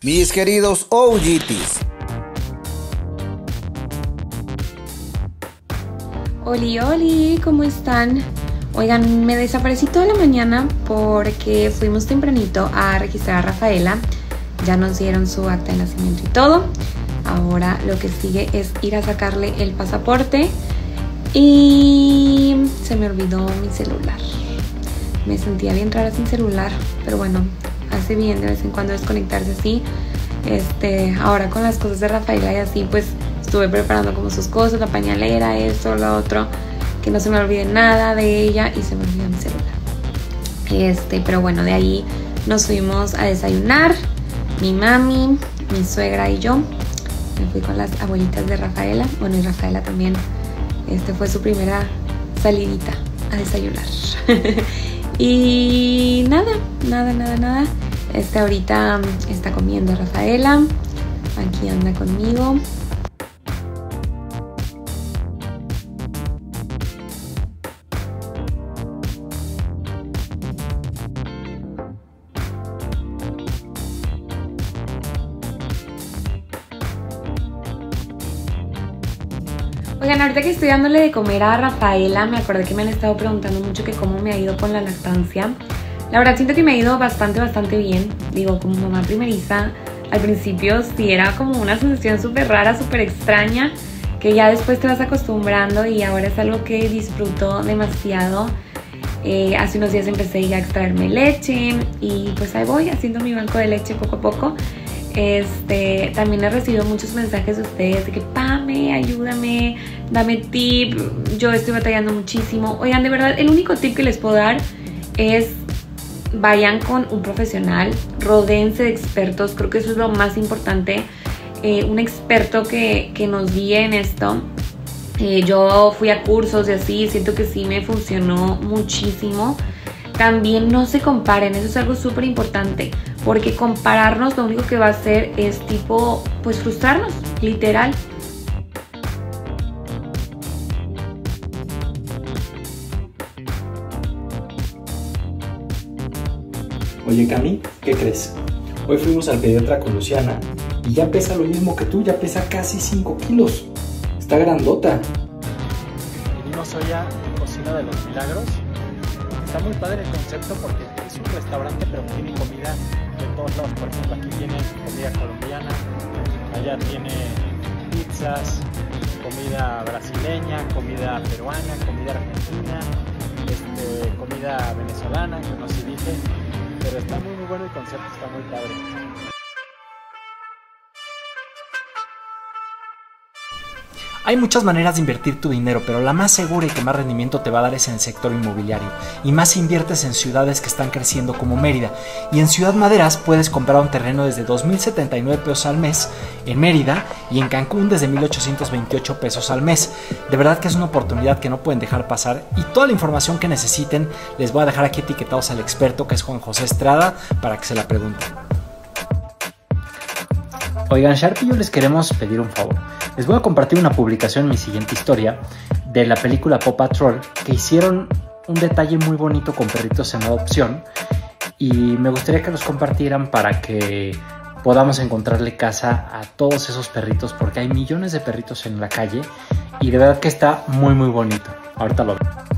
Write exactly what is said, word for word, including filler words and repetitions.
Mis queridos O G Ts. Oli, oli, ¿cómo están? Oigan, me desaparecí toda la mañana porque fuimos tempranito a registrar a Rafaela. Ya nos dieron su acta de nacimiento y todo. Ahora lo que sigue es ir a sacarle el pasaporte. Y se me olvidó mi celular. Me sentía bien rara sin celular, pero bueno, hace bien de vez en cuando desconectarse así. Este, ahora con las cosas de Rafaela y así, pues estuve preparando como sus cosas, la pañalera, esto, lo otro, que no se me olvide nada de ella, y se me olvidó mi celular. Este, pero bueno, de ahí nos fuimos a desayunar, mi mami, mi suegra y yo. Me fui con las abuelitas de Rafaela, bueno, y Rafaela también. Este fue su primera salidita a desayunar. Y nada, nada, nada, nada. Este ahorita está comiendo Rafaela. Aquí anda conmigo. Oigan, ahorita que estoy dándole de comer a Rafaela, me acordé que me han estado preguntando mucho que cómo me ha ido con la lactancia. La verdad siento que me ha ido bastante, bastante bien. Digo, como mamá primeriza, al principio sí era como una sensación súper rara, súper extraña, que ya después te vas acostumbrando y ahora es algo que disfruto demasiado. Eh, hace unos días empecé ya a extraerme leche y pues ahí voy haciendo mi banco de leche poco a poco. Este, también he recibido muchos mensajes de ustedes de que Pame, ayúdame, dame tip, yo estoy batallando muchísimo. Oigan, de verdad, el único tip que les puedo dar es vayan con un profesional, rodéense de expertos, creo que eso es lo más importante, eh, un experto que, que nos guíe en esto. Eh, yo fui a cursos y así, siento que sí me funcionó muchísimo. También no se comparen, eso es algo súper importante, porque compararnos lo único que va a hacer es tipo, pues frustrarnos, literal. Oye Cami, ¿qué crees? Hoy fuimos al pediatra con Luciana y ya pesa lo mismo que tú, ya pesa casi cinco kilos. Está grandota. Venimos hoy a Cocina de los Milagros. Está muy padre el concepto porque es un restaurante pero tiene comida de todos lados. Por ejemplo, aquí tiene comida colombiana, allá tiene pizzas, comida brasileña, comida peruana, comida argentina, este, comida venezolana, que no se dice, pero está muy muy bueno el concepto, está muy padre. Hay muchas maneras de invertir tu dinero, pero la más segura y que más rendimiento te va a dar es en el sector inmobiliario. Y más inviertes en ciudades que están creciendo como Mérida. Y en Ciudad Maderas puedes comprar un terreno desde dos mil setenta y nueve pesos al mes en Mérida y en Cancún desde mil ochocientos veintiocho pesos al mes. De verdad que es una oportunidad que no pueden dejar pasar, y toda la información que necesiten les voy a dejar aquí etiquetados al experto, que es Juan José Estrada, para que se la pregunten. Oigan, Sharpie y yo les queremos pedir un favor. Les voy a compartir una publicación en mi siguiente historia de la película Pop Patrol, que hicieron un detalle muy bonito con perritos en adopción, y me gustaría que los compartieran para que podamos encontrarle casa a todos esos perritos, porque hay millones de perritos en la calle y de verdad que está muy muy bonito. Ahorita lo veo.